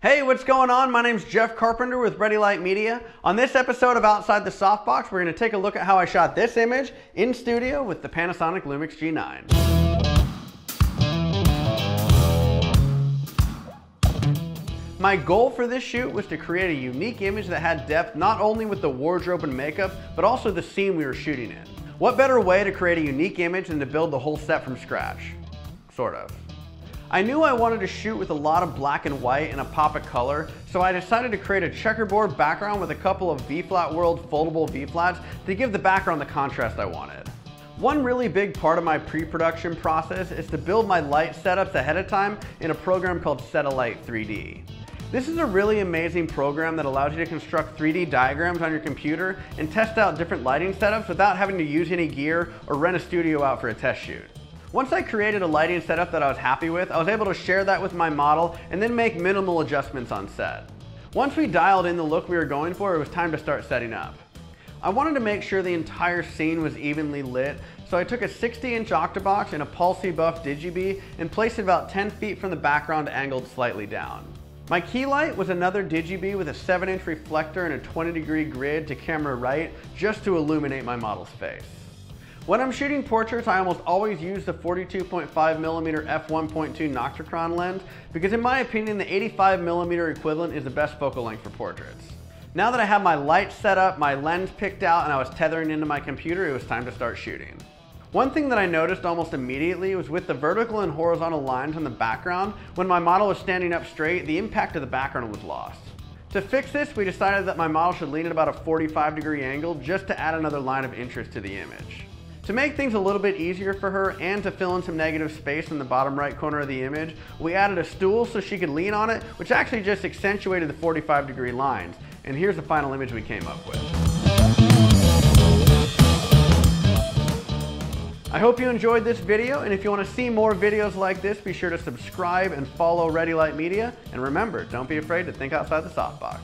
Hey, what's going on? My name's Jeff Carpenter with Ready Light Media. On this episode of Outside the Softbox, we're going to take a look at how I shot this image in studio with the Panasonic Lumix G9. My goal for this shoot was to create a unique image that had depth not only with the wardrobe and makeup, but also the scene we were shooting in. What better way to create a unique image than to build the whole set from scratch? Sort of. I knew I wanted to shoot with a lot of black and white and a pop of color, so I decided to create a checkerboard background with a couple of V-Flat World foldable V-Flats to give the background the contrast I wanted. One really big part of my pre-production process is to build my light setups ahead of time in a program called Set.a.light 3D. This is a really amazing program that allows you to construct 3D diagrams on your computer and test out different lighting setups without having to use any gear or rent a studio out for a test shoot. Once I created a lighting setup that I was happy with, I was able to share that with my model and then make minimal adjustments on set. Once we dialed in the look we were going for, it was time to start setting up. I wanted to make sure the entire scene was evenly lit, so I took a 60-inch octabox and a Paul C. Buff DigiBee and placed it about 10 feet from the background angled slightly down. My key light was another DigiBee with a 7-inch reflector and a 20-degree grid to camera right just to illuminate my model's face. When I'm shooting portraits, I almost always use the 42.5mm f1.2 Nocturon lens because in my opinion, the 85mm equivalent is the best focal length for portraits. Now that I had my lights set up, my lens picked out, and I was tethering into my computer, it was time to start shooting. One thing that I noticed almost immediately was with the vertical and horizontal lines on the background, when my model was standing up straight, the impact of the background was lost. To fix this, we decided that my model should lean at about a 45-degree angle just to add another line of interest to the image. To make things a little bit easier for her and to fill in some negative space in the bottom right corner of the image, we added a stool so she could lean on it, which actually just accentuated the 45-degree lines. And here's the final image we came up with. I hope you enjoyed this video, and if you want to see more videos like this, be sure to subscribe and follow Ready Light Media. And remember, don't be afraid to think outside the softbox.